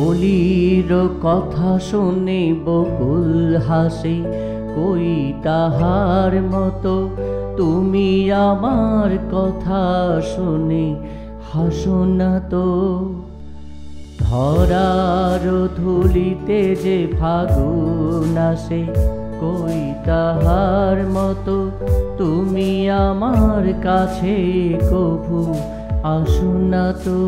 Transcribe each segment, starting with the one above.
ओलिर कथा शुने बकुल हासे कोई ताहार मतो तुमी आमार कथा शुने हासो ना तो। धरार धूलिते जे फागुन आसे कोई ताहार मतो तुमी आमार काछे कभू आसो ना तो।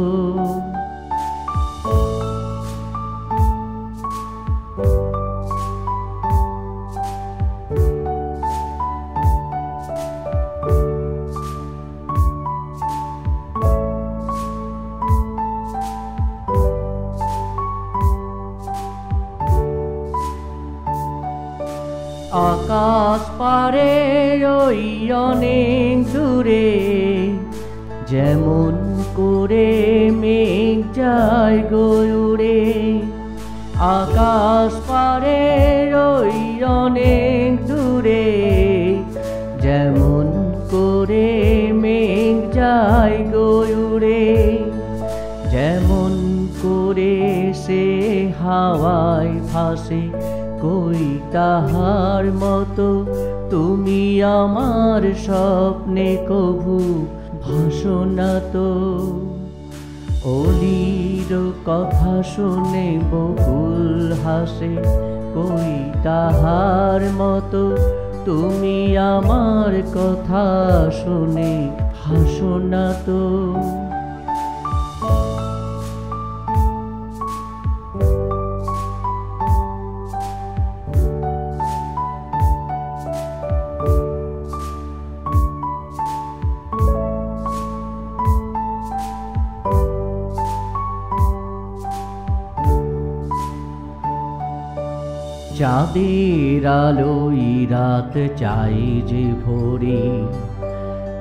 आकाश पारे अनेक दूरे जेमन करे मेघ जाय गो उड़े। आकाश पारे अनेक दूरे जेमन करे मेघ जाय गो उड़े। जेमन करे से हावाय भासे कोई ताहार मतो तुमी आमार स्वप्ने कभू भासो ना तो। ओलिर कथा शुने बकुल हासे कोई ताहार मतो तुमी आमार कथा शुने हासो ना तो। चाँदेर आलोई रात चाई जे भोरे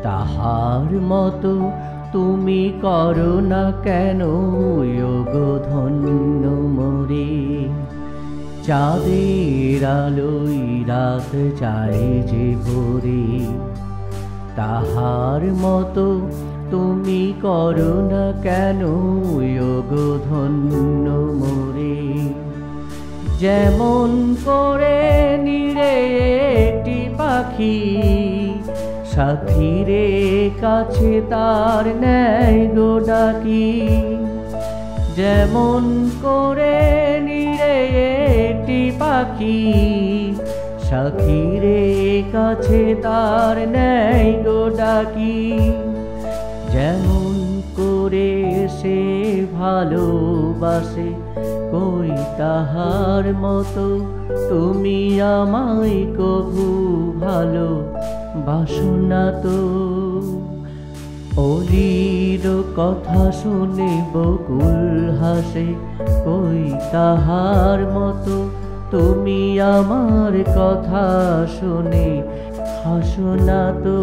ताहार मतो तुमी करो ना केनो योग धन्य मोरे। चाँदेर आलोई रात चाई जे भोरे ताहार मतो तुमी करो ना केनो योग धन्य मोरे। जेमन करे नीरे एकटी पाखी साथीरे काछे तार नेय गो डाकी। जेमन करे नीरे एकटी पाखी साथीरे काछे तार नेय गो डाकी। जेमन करे से भालोबासे कोई ताहार मतो तुमी आमाय कभू भालो बासो ना तो। ओलिर कथा शुने बकुल हासे कोई ताहार मतो तुमी आमार कथा शुने हासो ना तो।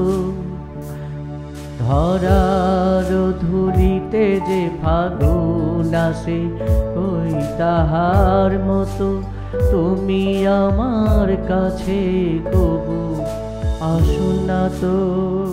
धरार धूलिते जे फागुन आसे कोई ताहार मतो तुमी आमार काछे कबू आसो ना तो।